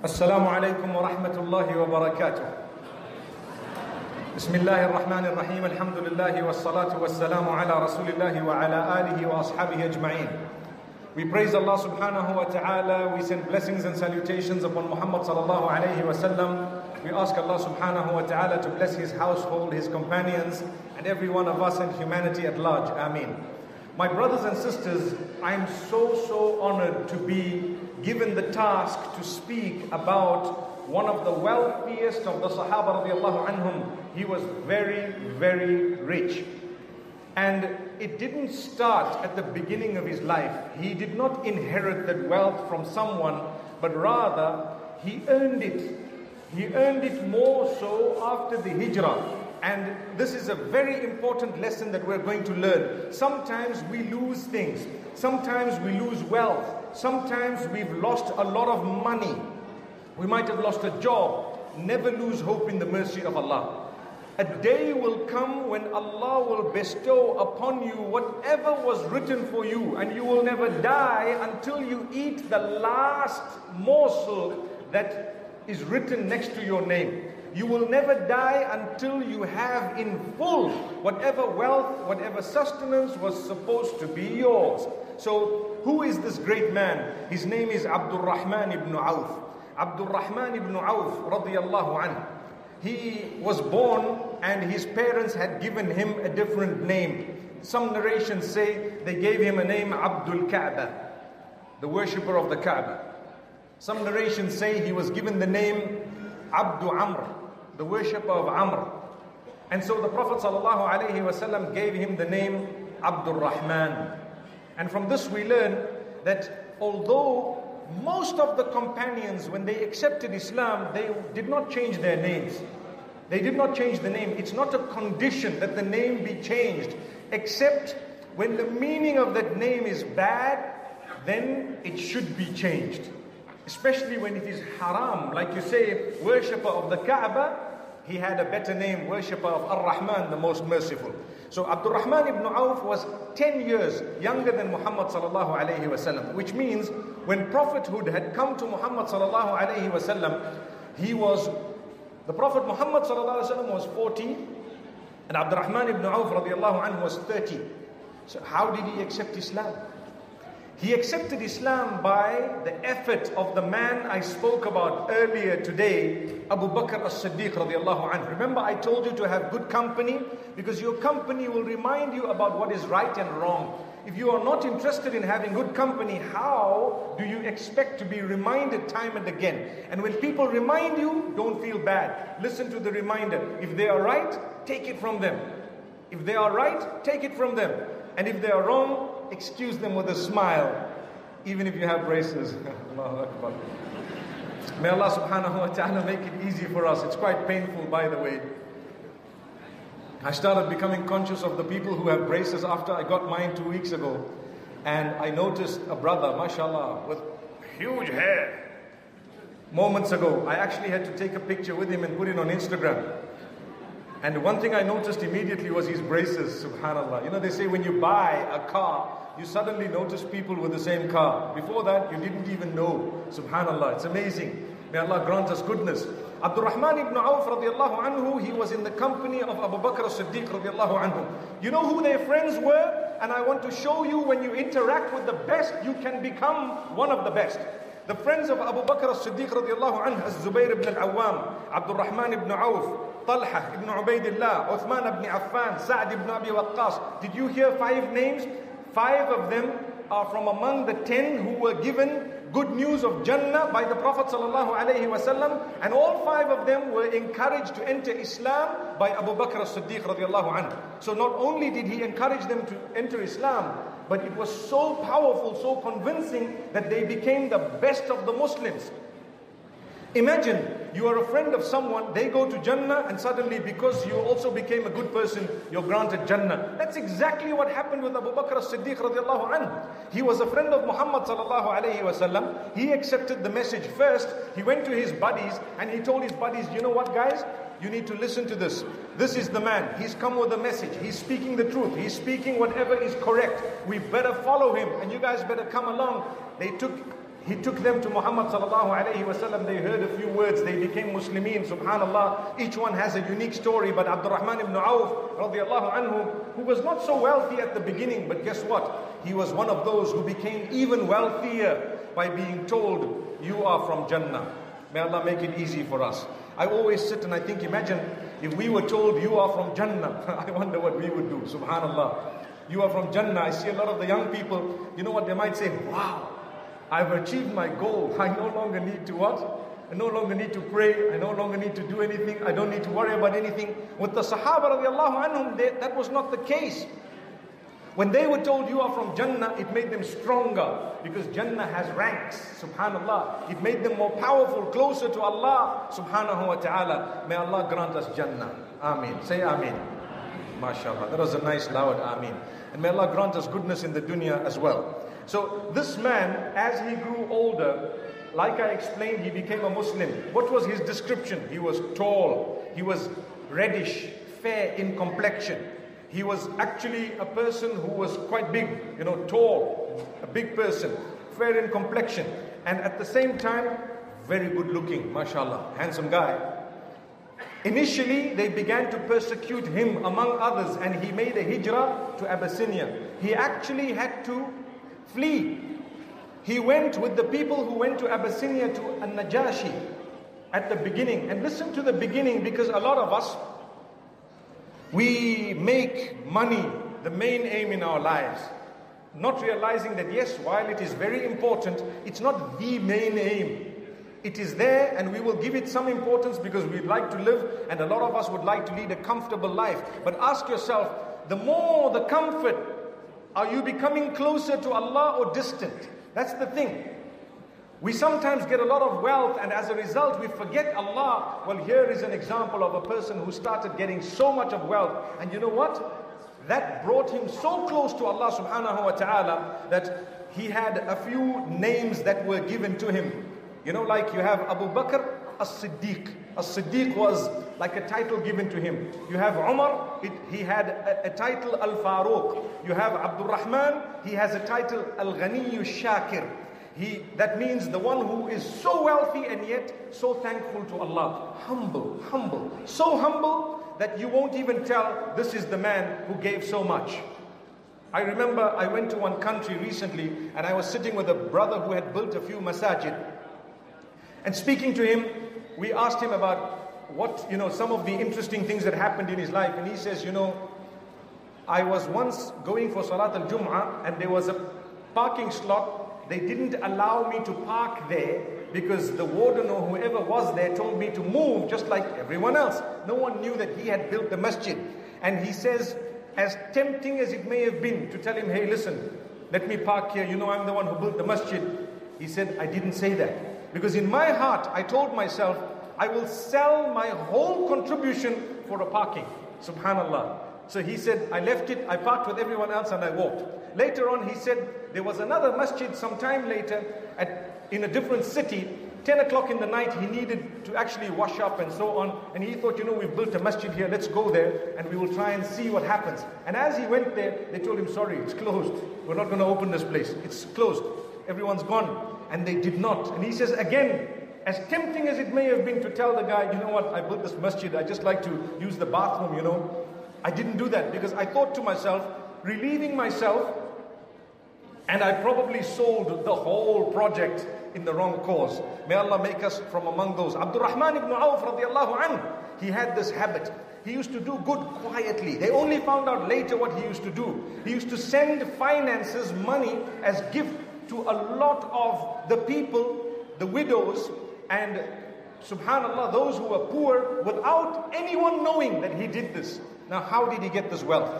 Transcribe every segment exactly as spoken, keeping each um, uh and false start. Assalamu alaikum wa rahmatullahi wa barakatuh. Bismillahir Rahmanir Rahim. Alhamdulillahi wassalatu wassalamu ala rasulillahi wa ala alihi wa ashabihi ajma'in. We praise Allah subhanahu wa ta'ala. We send blessings and salutations upon Muhammad sallallahu alayhi wa sallam. We ask Allah subhanahu wa ta'ala to bless his household, his companions, and every one of us and humanity at large. Ameen. My brothers and sisters, I am so, so honored to be given the task to speak about one of the wealthiest of the Sahaba radiallahu anhum. He was very, very rich. And it didn't start at the beginning of his life. He did not inherit that wealth from someone, but rather he earned it. He earned it more so after the hijrah. And this is a very important lesson that we're going to learn. Sometimes we lose things. Sometimes we lose wealth. Sometimes we've lost a lot of money. We might have lost a job. Never lose hope in the mercy of Allah. A day will come when Allah will bestow upon you whatever was written for you, and you will never die until you eat the last morsel that is written next to your name. You will never die until you have in full whatever wealth, whatever sustenance was supposed to be yours. So who is this great man? His name is AbdurRahman ibn Awf. AbdurRahman ibn Awf radiyallahu anhu. He was born and his parents had given him a different name. Some narrations say they gave him a name Abdul Kaaba, the worshipper of the Kaaba. Some narrations say he was given the name Abdu Amr, the worshipper of Amr. And so the Prophet ﷺ gave him the name Abdurrahman. And from this we learn that although most of the companions, when they accepted Islam, they did not change their names. They did not change the name. It's not a condition that the name be changed, except when the meaning of that name is bad, then it should be changed. Especially when it is haram, like you say, worshipper of the Kaaba, he had a better name, worshipper of Ar-Rahman, the most merciful. So AbdurRahman ibn Awf was ten years younger than Muhammad sallallahu alayhi wasallam, which means when prophethood had come to Muhammad sallallahu alayhi wasallam, he was, the Prophet Muhammad sallallahu alayhi wasallam was forty, and AbdurRahman ibn Awf radiyallahu anhu was thirty. So how did he accept Islam? He accepted Islam by the effort of the man I spoke about earlier today, Abu Bakr as-Siddiq radiyallahu anhu. Remember, I told you to have good company because your company will remind you about what is right and wrong. If you are not interested in having good company, how do you expect to be reminded time and again? And when people remind you, don't feel bad. Listen to the reminder. If they are right, take it from them. If they are right, take it from them. And if they are wrong, excuse them with a smile, even if you have braces. Allahu Akbar. May Allah subhanahu wa ta'ala make it easy for us. It's quite painful, by the way. I started becoming conscious of the people who have braces after I got mine two weeks ago. And I noticed a brother, mashallah, with huge hair. Moments ago, I actually had to take a picture with him and put it on Instagram. And one thing I noticed immediately was his braces, subhanallah. You know, they say when you buy a car, you suddenly notice people with the same car. Before that, you didn't even know, subhanallah. It's amazing. May Allah grant us goodness. AbdurRahman ibn Awf radiallahu anhu, he was in the company of Abu Bakr as-Siddiq radiallahu anhu. You know who their friends were? And I want to show you, when you interact with the best, you can become one of the best. The friends of Abu Bakr as-Siddiq radiallahu anhu, az-Zubair ibn Awam, AbdurRahman ibn Awf, Talha ibn Ubaidillah, Uthman ibn Affan, Sa'ad ibn Abi Waqqas. Did you hear five names? Five of them are from among the ten who were given good news of Jannah by the Prophet sallallahu alayhi wasallam, and all five of them were encouraged to enter Islam by Abu Bakr as-Siddiq radiyallahu anhu. So not only did he encourage them to enter Islam, but it was so powerful, so convincing that they became the best of the Muslims. Imagine you are a friend of someone, they go to Jannah, and suddenly because you also became a good person, you're granted Jannah. That's exactly what happened with Abu Bakr as-Siddiq radiyallahu anhu. He was a friend of Muhammad sallallahu alayhi wasallam. He accepted the message first. He went to his buddies and he told his buddies, you know what guys, you need to listen to this. This is the man. He's come with a message. He's speaking the truth. He's speaking whatever is correct. We better follow him, and you guys better come along. They took He took them to Muhammad sallallahu alayhi wa sallam. They heard a few words. They became Muslimin. Subhanallah. Each one has a unique story. But AbdurRahman ibn Awf radiallahu anhu, who was not so wealthy at the beginning, but guess what? He was one of those who became even wealthier by being told, you are from Jannah. May Allah make it easy for us. I always sit and I think, imagine if we were told you are from Jannah. I wonder what we would do. Subhanallah. You are from Jannah. I see a lot of the young people. You know what they might say? Wow. I've achieved my goal. I no longer need to what? I no longer need to pray. I no longer need to do anything. I don't need to worry about anything. With the Sahaba radiallahu anhum, they, that was not the case. When they were told you are from Jannah, it made them stronger, because Jannah has ranks. Subhanallah. It made them more powerful, closer to Allah subhanahu wa ta'ala. May Allah grant us Jannah. Ameen. Say Ameen. MashaAllah. That was a nice loud Ameen. And may Allah grant us goodness in the dunya as well. So this man, as he grew older, like I explained, he became a Muslim. What was his description? He was tall. He was reddish, fair in complexion. He was actually a person who was quite big, you know, tall, a big person, fair in complexion. And at the same time, very good looking, mashallah, handsome guy. Initially, they began to persecute him among others, and he made a hijrah to Abyssinia. He actually had to flee. He went with the people who went to Abyssinia to An-Najashi at the beginning. And listen to the beginning, because a lot of us, we make money the main aim in our lives, not realizing that yes, while it is very important, it's not the main aim. It is there and we will give it some importance because we'd like to live, and a lot of us would like to lead a comfortable life. But ask yourself, the more the comfort, are you becoming closer to Allah or distant? That's the thing. We sometimes get a lot of wealth, and as a result we forget Allah. Well, here is an example of a person who started getting so much of wealth, and you know what? That brought him so close to Allah subhanahu wa ta'ala that he had a few names that were given to him. You know, like you have Abu Bakr as-Siddiq. As-Siddiq was like a title given to him. You have Umar, it, he had a, a title Al-Faruq. You have AbdurRahman, he has a title Al-Ghaniyu Shakir. He, that means the one who is so wealthy and yet so thankful to Allah. Humble, humble. So humble that you won't even tell this is the man who gave so much. I remember I went to one country recently and I was sitting with a brother who had built a few masajid. And speaking to him, we asked him about what, you know, some of the interesting things that happened in his life. And he says, you know, I was once going for Salat al-Jum'ah and there was a parking slot. They didn't allow me to park there because the warden or whoever was there told me to move just like everyone else. No one knew that he had built the masjid. And he says, as tempting as it may have been to tell him, hey, listen, let me park here. You know, I'm the one who built the masjid. He said, I didn't say that. Because in my heart, I told myself, I will sell my whole contribution for a parking. Subhanallah. So he said, I left it. I parked with everyone else and I walked. Later on, he said, there was another masjid sometime later at, in a different city. ten o'clock in the night, he needed to actually wash up and so on. And he thought, you know, we've built a masjid here. Let's go there and we will try and see what happens. And as he went there, they told him, sorry, it's closed. We're not going to open this place. It's closed. Everyone's gone. And they did not. And he says, again, as tempting as it may have been to tell the guy, you know what, I built this masjid. I just like to use the bathroom, you know. I didn't do that because I thought to myself, relieving myself, and I probably sold the whole project in the wrong cause. May Allah make us from among those. AbdurRahman ibn Awf radiallahu anhu, he had this habit. He used to do good quietly. They only found out later what he used to do. He used to send finances, money as gift to a lot of the people, the widows, and subhanallah, those who were poor, without anyone knowing that he did this. Now, how did he get this wealth?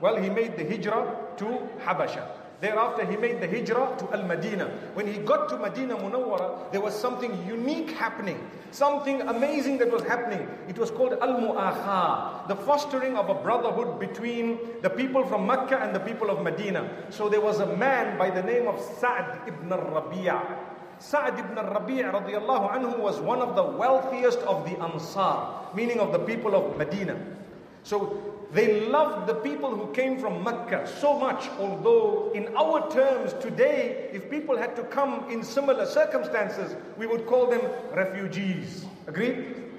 Well, he made the hijrah to Habasha. Thereafter, he made the hijrah to Al-Madinah. When he got to Madinah Munawwara, there was something unique happening. Something amazing that was happening. It was called Al-Mu'akha. The fostering of a brotherhood between the people from Mecca and the people of Madinah. So there was a man by the name of Sa'd ibn al-Rabi'ah. Sa'd ibn al-Rabi'ah radiallahu anhu was one of the wealthiest of the Ansar. Meaning of the people of Madinah. So They loved the people who came from Mecca so much, although in our terms today, if people had to come in similar circumstances, we would call them refugees. Agreed?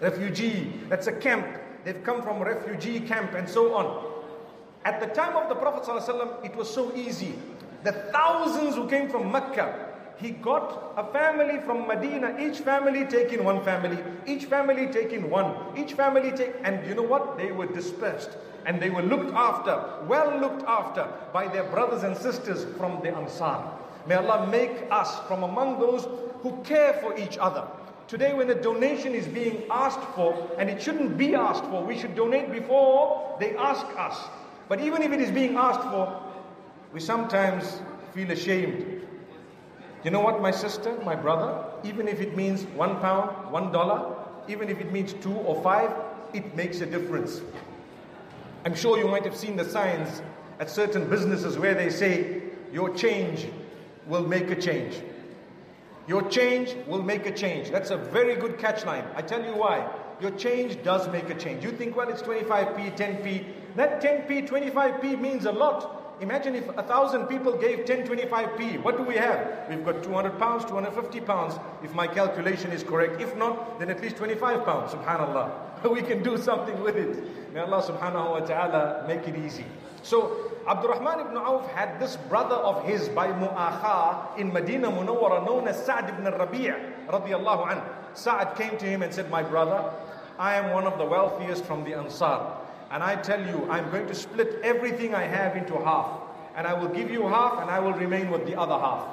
Refugee, that's a camp. They've come from refugee camp and so on. At the time of the Prophet ﷺ, it was so easy. The thousands who came from Mecca, he got a family from Medina, each family taking one family, each family taking one, each family take, and you know what? They were dispersed and they were looked after, well looked after by their brothers and sisters from the Ansar. May Allah make us from among those who care for each other. Today when a donation is being asked for, and it shouldn't be asked for, we should donate before they ask us. But even if it is being asked for, we sometimes feel ashamed. You know what, my sister, my brother, even if it means one pound, one dollar, even if it means two or five, it makes a difference. I'm sure you might have seen the signs at certain businesses where they say, your change will make a change. Your change will make a change. That's a very good catchline. I tell you why. Your change does make a change. You think, well, it's twenty-five p, ten p. That ten p, twenty-five p means a lot. Imagine if a thousand people gave ten, twenty-five p. What do we have? We've got two hundred pounds, two hundred fifty pounds, if my calculation is correct. If not, then at least twenty-five pounds. Subhanallah. We can do something with it. May Allah subhanahu wa ta'ala make it easy. So, AbdurRahman ibn Awf had this brother of his by Mu'akha in Medina Munawwara known as Sa'd ibn al-Rabi'ah radiyallahu anhu. Sa'd came to him and said, my brother, I am one of the wealthiest from the Ansar. And I tell you, I'm going to split everything I have into half. And I will give you half and I will remain with the other half.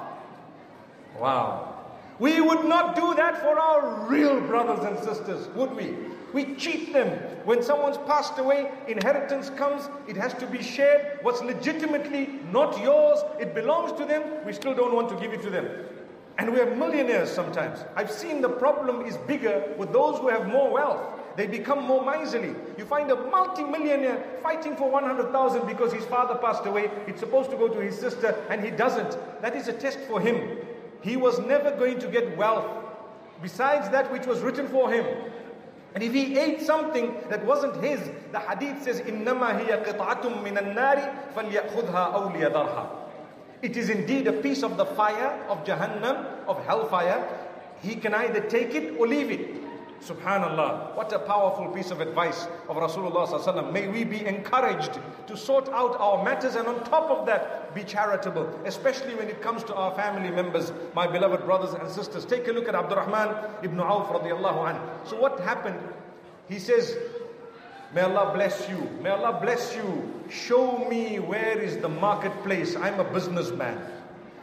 Wow. We would not do that for our real brothers and sisters, would we? We cheat them. When someone's passed away, inheritance comes. It has to be shared. What's legitimately not yours, it belongs to them. We still don't want to give it to them. And we are millionaires sometimes. I've seen the problem is bigger with those who have more wealth. They become more miserly. You find a multi-millionaire fighting for one hundred thousand because his father passed away. It's supposed to go to his sister and he doesn't. That is a test for him. He was never going to get wealth besides that which was written for him. And if he ate something that wasn't his, the hadith says, إِنَّمَا هِيَ قِطْعَةٌ مِّنَ النَّارِ فَلْيَأْخُذْهَا أَوْ لِيَذَرْهَا. It is indeed a piece of the fire, of Jahannam, of hellfire. He can either take it or leave it. Subhanallah, what a powerful piece of advice of Rasulullah sallallahu alaihi wasallam. May we be encouraged to sort out our matters and on top of that be charitable, especially when it comes to our family members, my beloved brothers and sisters. Take a look at AbdurRahman ibn Awf radiyallahu anhu. So what happened? He says, may Allah bless you, may Allah bless you. Show me where is the marketplace. I'm a businessman.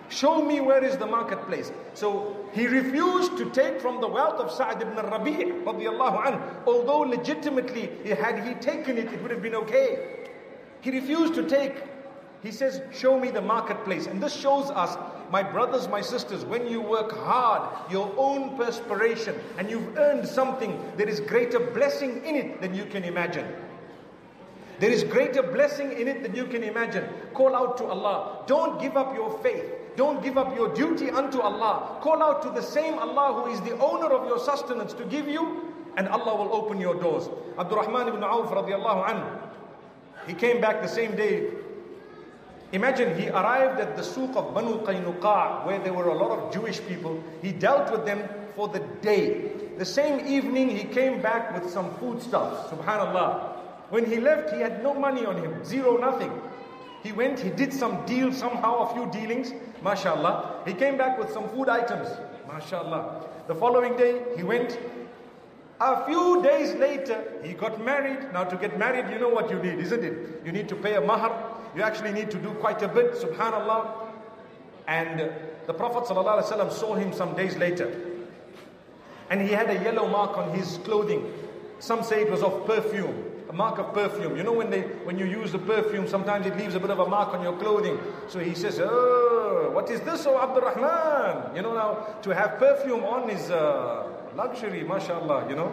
Show me where is the marketplace. So he refused to take from the wealth of Sa'd ibn al-Rabi' radiyallahu anhu. Although legitimately, had he taken it, it would have been okay. He refused to take. He says, show me the marketplace. And this shows us, my brothers, my sisters, when you work hard, your own perspiration, and you've earned something, there is greater blessing in it than you can imagine. There is greater blessing in it than you can imagine. Call out to Allah. Don't give up your faith. Don't give up your duty unto Allah. Call out to the same Allah who is the owner of your sustenance to give you, and Allah will open your doors. AbdurRahman ibn Awf radiyallahu anhu, he came back the same day. Imagine, he arrived at the souq of Banu Qaynuqa' where there were a lot of Jewish people. He dealt with them for the day. The same evening he came back with some foodstuffs. Subhanallah. When he left, he had no money on him. Zero, nothing. He went, he did some deal somehow, a few dealings, mashallah. He came back with some food items, mashallah. The following day, he went. A few days later, he got married. Now to get married, you know what you need, isn't it? You need to pay a mahar. You actually need to do quite a bit, subhanallah. And the Prophet ﷺ saw him some days later. And he had a yellow mark on his clothing. Some say it was of perfume. Mark of perfume. You know, when they when you use the perfume, sometimes it leaves a bit of a mark on your clothing. So he says, oh, what is this, oh AbdurRahman? You know, now to have perfume on is uh, luxury, mashallah, you know.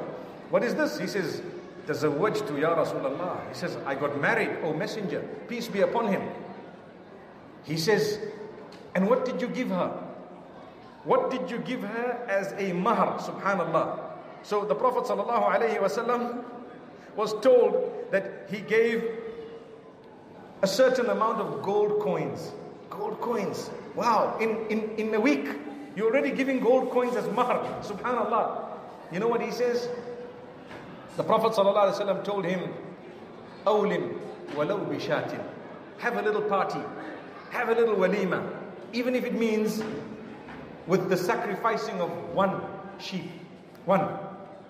What is this? He says, Tazawwajtu ya Rasulullah. He says, I got married, oh messenger, peace be upon him. He says, and what did you give her? What did you give her as a mahar? Subhanallah. So the Prophet sallallahu alayhi wa sallam was told that he gave a certain amount of gold coins. Gold coins. Wow. In, in, in a week, you're already giving gold coins as mahr. Subhanallah. You know what he says? The Prophet ﷺ told him, "Awlim walau bishatin." Have a little party. Have a little walima. Even if it means with the sacrificing of one sheep. One.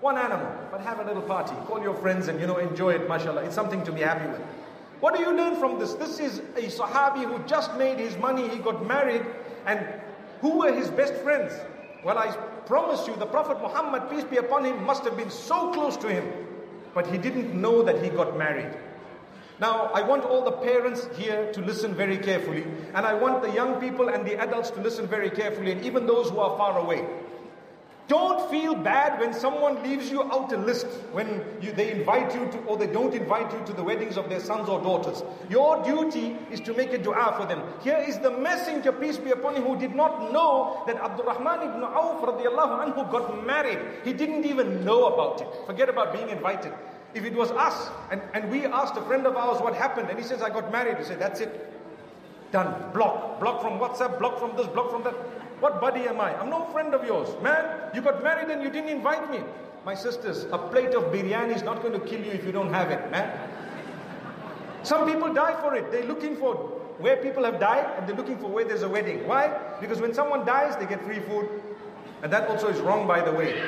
One animal. But have a little party. Call your friends and, you know, enjoy it. MashaAllah. It's something to be happy with. What do you learn from this? This is a Sahabi who just made his money, he got married, and who were his best friends? Well, I promise you, the Prophet Muhammad, peace be upon him, must have been so close to him, but he didn't know that he got married. Now, I want all the parents here to listen very carefully, and I want the young people and the adults to listen very carefully, and even those who are far away. Don't feel bad when someone leaves you out a list, when you, they invite you to, or they don't invite you to the weddings of their sons or daughters. Your duty is to make a dua for them. Here is the messenger, peace be upon him, who did not know that AbdurRahman ibn Awf radiallahu anhu got married. He didn't even know about it. Forget about being invited. If it was us, and, and we asked a friend of ours what happened, and he says, "I got married." We say, "That's it. Done. Block. Block from WhatsApp, block from this, block from that. What buddy am I? I'm no friend of yours. Man, you got married and you didn't invite me." My sisters, a plate of biryani is not going to kill you if you don't have it, man. Some people die for it. They're looking for where people have died, and they're looking for where there's a wedding. Why? Because when someone dies, they get free food. And that also is wrong, by the way.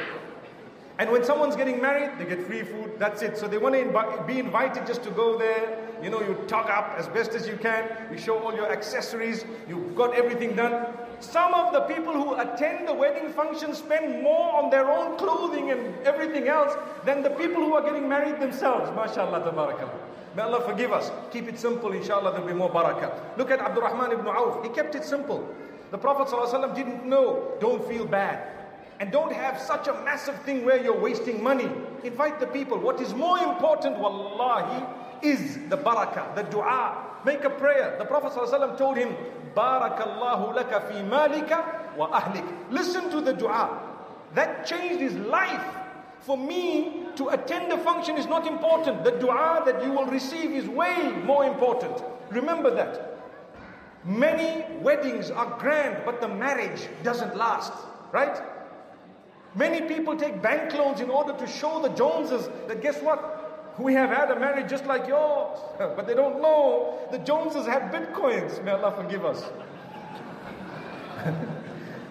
And when someone's getting married, they get free food. That's it. So they want to invi- be invited just to go there. You know, you tug up as best as you can. You show all your accessories. You've got everything done. Some of the people who attend the wedding function spend more on their own clothing and everything else than the people who are getting married themselves. MashaAllah, tabarakallah. May Allah forgive us. Keep it simple, inshallah, there'll be more barakah. Look at AbdurRahman ibn Awf. He kept it simple. The Prophet ﷺ didn't know. Don't feel bad. And don't have such a massive thing where you're wasting money. Invite the people. What is more important, wallahi, is the barakah, the dua. Make a prayer. The Prophet ﷺ told him, "Barakallahu laka fi malika wa ahlik." Listen to the dua. That changed his life. For me, to attend a function is not important. The dua that you will receive is way more important. Remember that. Many weddings are grand, but the marriage doesn't last, right? Many people take bank loans in order to show the Joneses that, guess what? We have had a marriage just like yours. But they don't know the Joneses have bitcoins. May Allah forgive us.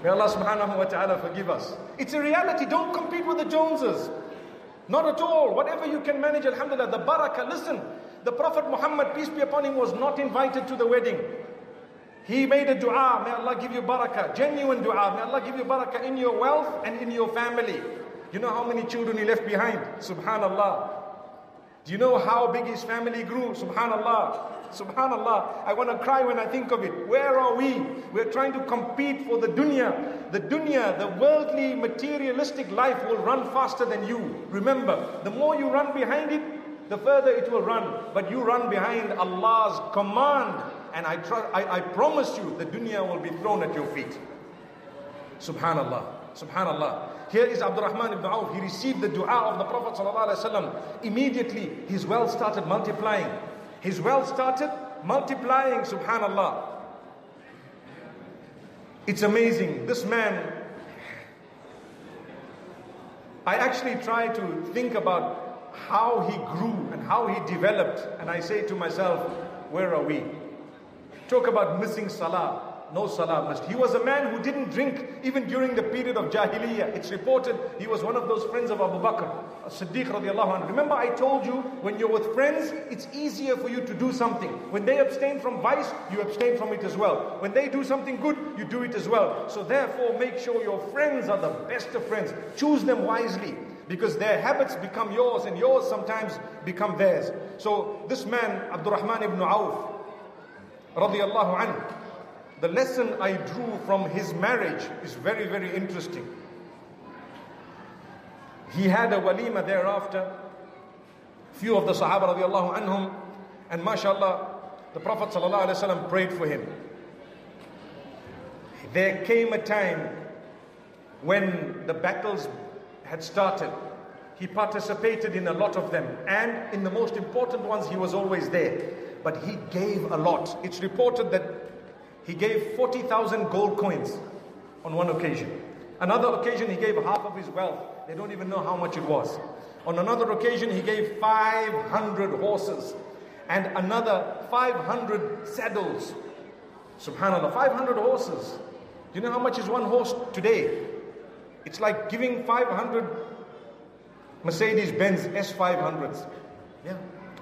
May Allah subhanahu wa ta'ala forgive us. It's a reality. Don't compete with the Joneses. Not at all. Whatever you can manage, alhamdulillah. The barakah. Listen, the Prophet Muhammad, peace be upon him, was not invited to the wedding. He made a dua, may Allah give you barakah, genuine dua, may Allah give you barakah in your wealth and in your family. You know how many children he left behind? Subhanallah. Do you know how big his family grew? Subhanallah. Subhanallah. I want to cry when I think of it. Where are we? We're trying to compete for the dunya. The dunya, the worldly, materialistic life will run faster than you. Remember, the more you run behind it, the further it will run. But you run behind Allah's command. And I, try, I, I promise you, the dunya will be thrown at your feet. Subhanallah. Subhanallah. Here is AbdurRahman ibn Awf. He received the dua of the Prophet ﷺ. Immediately, his wealth started multiplying. His wealth started multiplying. Subhanallah. It's amazing. This man, I actually try to think about how he grew and how he developed. And I say to myself, where are we? Talk about missing salah. No salah missed. He was a man who didn't drink even during the period of Jahiliyyah. It's reported he was one of those friends of Abu Bakr as-Siddiq radiallahu anhu. Remember I told you, when you're with friends, it's easier for you to do something. When they abstain from vice, you abstain from it as well. When they do something good, you do it as well. So therefore, make sure your friends are the best of friends. Choose them wisely, because their habits become yours, and yours sometimes become theirs. So this man, AbdurRahman ibn Awf, radiyallahu anhu, the lesson I drew from his marriage is very, very interesting. He had a walima thereafter. Few of the Sahaba radiyallahu anhum, and mashallah, the Prophet sallallahu alaihi wasallam prayed for him. There came a time when the battles had started. He participated in a lot of them, and in the most important ones he was always there. But he gave a lot. It's reported that he gave forty thousand gold coins on one occasion. Another occasion he gave half of his wealth. They don't even know how much it was. On another occasion he gave five hundred horses and another five hundred saddles. Subhanallah, five hundred horses. Do you know how much is one horse today? It's like giving five hundred Mercedes-Benz S five hundreds. Yeah,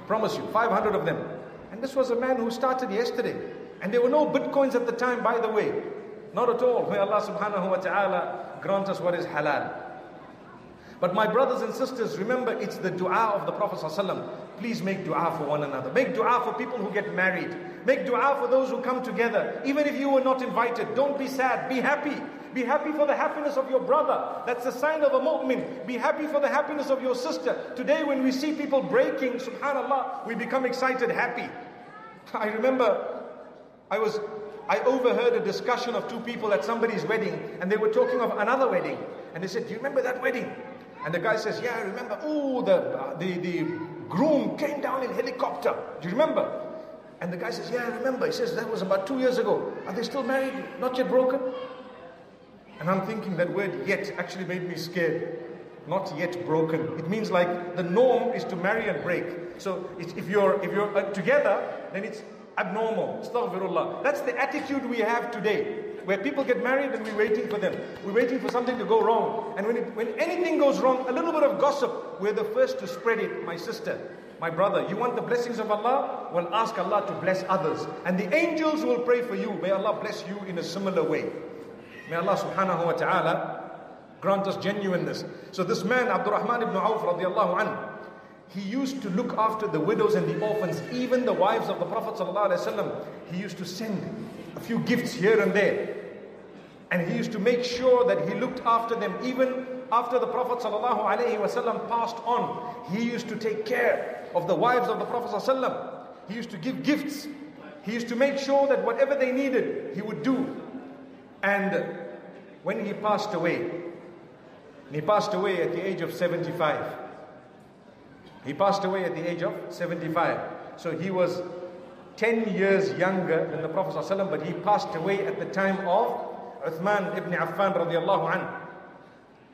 promise you, five hundred of them. And this was a man who started yesterday. And there were no bitcoins at the time, by the way. Not at all. May Allah subhanahu wa ta'ala grant us what is halal. But my brothers and sisters, remember, it's the dua of the Prophet ﷺ. Please make dua for one another. Make dua for people who get married. Make dua for those who come together. Even if you were not invited, don't be sad, be happy. Be happy for the happiness of your brother. That's a sign of a mu'min. Be happy for the happiness of your sister. Today when we see people breaking, subhanallah, we become excited, happy. I remember I was, I overheard a discussion of two people at somebody's wedding, and they were talking of another wedding. And they said, do you remember that wedding? And the guy says, yeah, I remember. Oh, the, the, the groom came down in helicopter. Do you remember? And the guy says, yeah, I remember. He says, that was about two years ago. Are they still married? Not yet broken? And I'm thinking that word yet actually made me scared. Not yet broken. It means like the norm is to marry and break. So it's, if you're, if you're uh, together, then it's abnormal. Astaghfirullah. That's the attitude we have today, where people get married and we're waiting for them. We're waiting for something to go wrong. And when, it, when anything goes wrong, a little bit of gossip, we're the first to spread it. My sister, my brother, you want the blessings of Allah? Well, ask Allah to bless others. And the angels will pray for you. May Allah bless you in a similar way. May Allah subhanahu wa ta'ala grant us genuineness. So this man, AbdurRahman ibn Awf radiallahu anhu, he used to look after the widows and the orphans, even the wives of the Prophet sallallahu alaihi wasallam. He used to send a few gifts here and there. And he used to make sure that he looked after them. Even after the Prophet sallallahu alaihi wasallam passed on, he used to take care of the wives of the Prophet sallallahu alaihi wasallam. He used to give gifts. He used to make sure that whatever they needed, he would do. And when he passed away, he passed away at the age of seventy-five. He passed away at the age of seventy-five. So he was ten years younger than the Prophet ﷺ, but he passed away at the time of Uthman ibn Affan radiallahu anhu.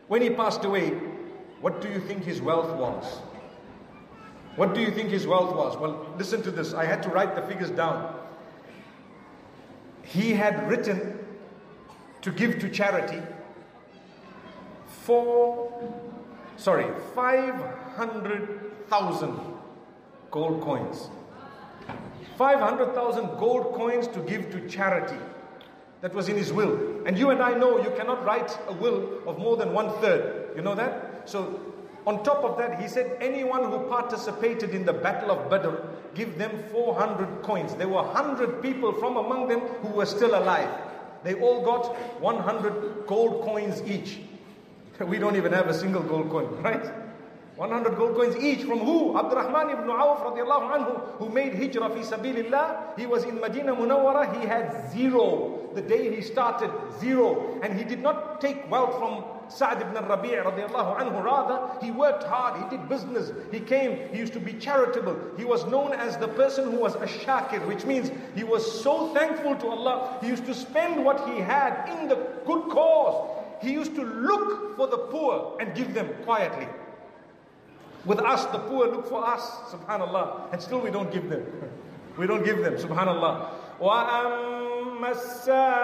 When he passed away, what do you think his wealth was? What do you think his wealth was? Well, listen to this. I had to write the figures down. He had written to give to charity four, sorry, five hundred thousand gold coins. five hundred thousand gold coins to give to charity. That was in his will. And you and I know you cannot write a will of more than one third. You know that? So on top of that, he said, anyone who participated in the Battle of Badr, give them four hundred coins. There were one hundred people from among them who were still alive. They all got one hundred gold coins each. We don't even have a single gold coin, right? one hundred gold coins each from who? AbdurRahman ibn Awf radiallahu anhu, who made hijrah fi sabilillah. He was in Medina Munawwara. He had zero. The day he started, zero. And he did not take wealth from Sa'd ibn al-Rabi'ah radiallahu anhu. Rather, he worked hard. He did business. He came. He used to be charitable. He was known as the person who was a shakir, which means he was so thankful to Allah. He used to spend what he had in the good cause. He used to look for the poor and give them quietly. With us, the poor look for us, subhanallah. And still we don't give them. We don't give them, subhanallah. وَأَمَّا السَّائِلَ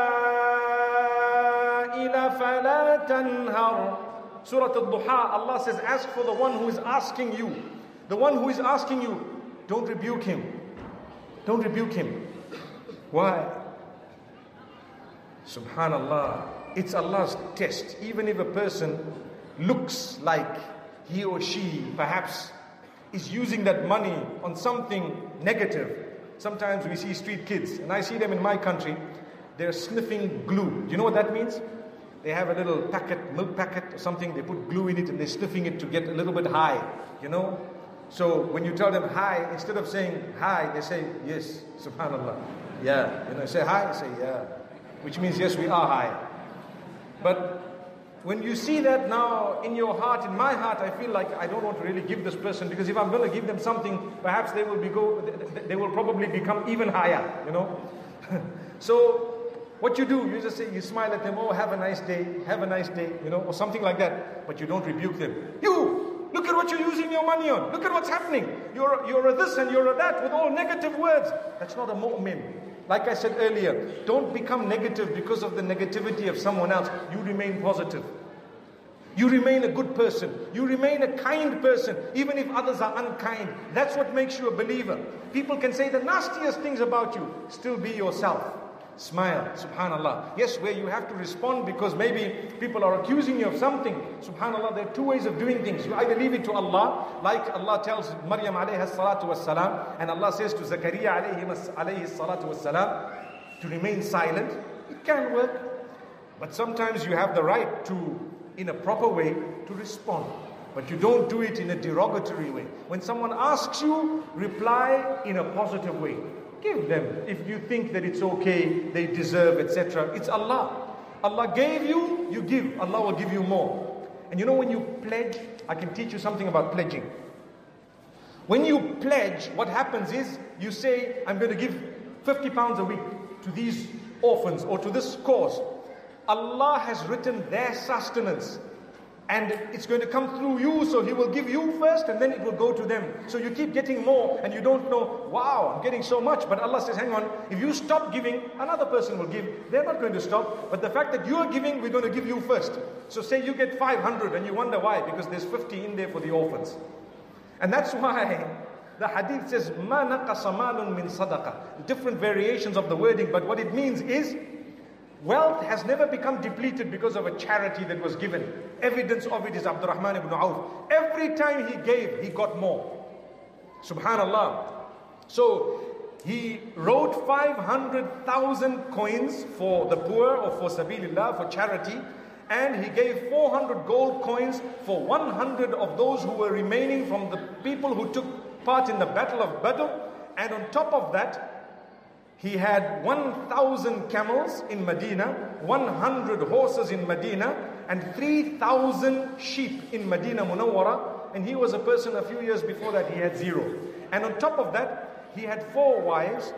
فَلَا تَنْهَرْ Surah Al-Duha, Allah says, ask for the one who is asking you. The one who is asking you, don't rebuke him. Don't rebuke him. Why? Subhanallah. It's Allah's test. Even if a person looks like he or she perhaps is using that money on something negative. Sometimes we see street kids, and I see them in my country, they're sniffing glue. Do you know what that means? They have a little packet, milk packet or something, they put glue in it and they're sniffing it to get a little bit high, you know? So when you tell them hi, instead of saying hi, they say yes, subhanallah, yeah. You know, say hi, say yeah, which means yes, we are high. But When you see that now in your heart, in my heart, I feel like I don't want to really give this person, because if I'm going to give them something, perhaps they will be go, they will probably become even higher, you know. So what you do, you just say, you smile at them, oh, have a nice day, have a nice day, you know, or something like that. But you don't rebuke them. You, look at what you're using your money on. Look at what's happening. You're, you're a this and you're a that, with all negative words. That's not a mu'min. Like I said earlier, don't become negative because of the negativity of someone else. You remain positive. You remain a good person. You remain a kind person, even if others are unkind. That's what makes you a believer. People can say the nastiest things about you. Still be yourself. Smile, subhanallah. Yes, where you have to respond because maybe people are accusing you of something. Subhanallah, there are two ways of doing things. You either leave it to Allah, like Allah tells Maryam alayhi salatu was salam, and Allah says to Zakaria alayhi salatu was salam, to remain silent. It can work. But sometimes you have the right to, in a proper way, to respond. But you don't do it in a derogatory way. When someone asks you, reply in a positive way. Give them, if you think that it's okay, they deserve, et cetera. It's Allah. Allah gave you, you give. Allah will give you more. And you know, when you pledge, I can teach you something about pledging. When you pledge, what happens is, you say, I'm going to give fifty pounds a week to these orphans or to this cause. Allah has written their sustenance. And it's going to come through you, so He will give you first and then it will go to them. So you keep getting more and you don't know, wow, I'm getting so much. But Allah says, hang on, if you stop giving, another person will give. They're not going to stop. But the fact that you are giving, we're going to give you first. So say you get five hundred and you wonder why, because there's fifty in there for the orphans. And that's why the hadith says, ma naqasa malun min sadaqa. Different variations of the wording, but what it means is, wealth has never become depleted because of a charity that was given. Evidence of it is AbdurRahman ibn Awf. Every time he gave, he got more. Subhanallah. So he wrote five hundred thousand coins for the poor or for sabilillah, for charity. And he gave four hundred gold coins for one hundred of those who were remaining from the people who took part in the battle of Badr. And on top of that, he had one thousand camels in Medina, one hundred horses in Medina, and three thousand sheep in Medina Munawwara. And he was a person a few years before that, he had zero. And on top of that, he had four wives,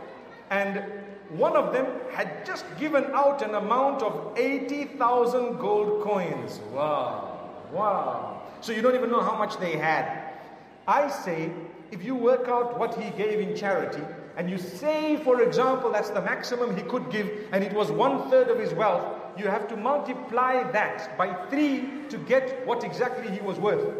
and one of them had just given out an amount of eighty thousand gold coins. Wow, wow. So you don't even know how much they had. I say, if you work out what he gave in charity, and you say, for example, that's the maximum he could give, and it was one third of his wealth, you have to multiply that by three to get what exactly he was worth.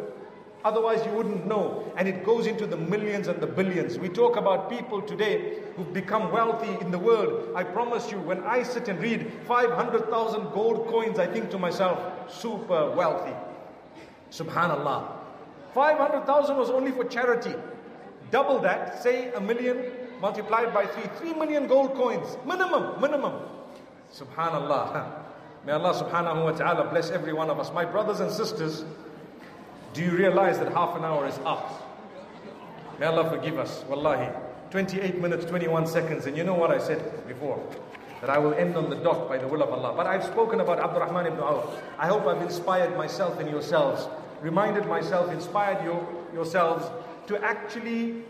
Otherwise, you wouldn't know. And it goes into the millions and the billions. We talk about people today who've become wealthy in the world. I promise you, when I sit and read five hundred thousand gold coins, I think to myself, super wealthy. Subhanallah. five hundred thousand was only for charity. Double that, say a million. Multiplied by three, three million gold coins. Minimum, minimum. Subhanallah. May Allah subhanahu wa ta'ala bless every one of us. My brothers and sisters, do you realize that half an hour is up? May Allah forgive us. Wallahi. twenty-eight minutes, twenty-one seconds. And you know what I said before? That I will end on the dot by the will of Allah. But I've spoken about AbdurRahman ibn Awf. I hope I've inspired myself and yourselves. Reminded myself, inspired you, yourselves to actually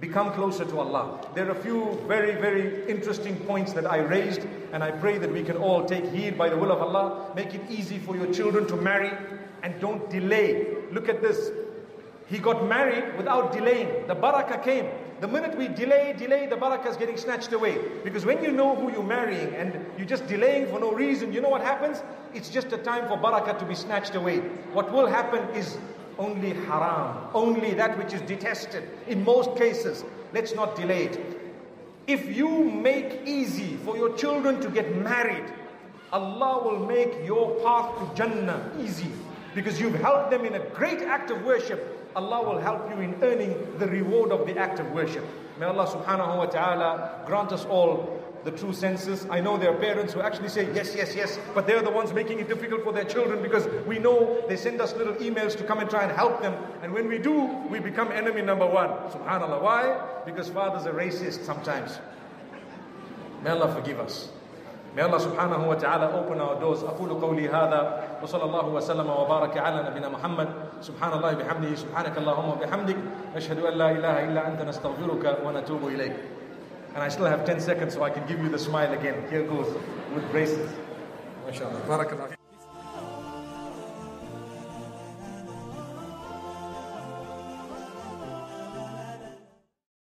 become closer to Allah. There are a few very, very interesting points that I raised, and I pray that we can all take heed by the will of Allah. Make it easy for your children to marry, and don't delay. Look at this. He got married without delaying. The barakah came. The minute we delay, delay, the barakah is getting snatched away. Because when you know who you're marrying, and you're just delaying for no reason, you know what happens? It's just a time for barakah to be snatched away. What will happen is only haram, only that which is detested in most cases. Let's not delay it. If you make easy for your children to get married, Allah will make your path to Jannah easy. Because you've helped them in a great act of worship, Allah will help you in earning the reward of the act of worship. May Allah subhanahu wa ta'ala grant us all the true senses. I know there are parents who actually say yes, yes, yes, but they're the ones making it difficult for their children, because we know they send us little emails to come and try and help them. And when we do, we become enemy number one. Subhanallah. Why? Because fathers are racist sometimes. May Allah forgive us. May Allah subhanahu wa ta'ala open our doors. أقول قولي هذا وصلى الله وسلم وبارك على نبينا محمد سبحان الله بحمده سبحانك اللهم وبحمدك أشهد أن لا إله إلا أنت نستغفرك ونتوب إليك. And I still have ten seconds so I can give you the smile again. Here goes with braces. MashaAllah. Barakallah.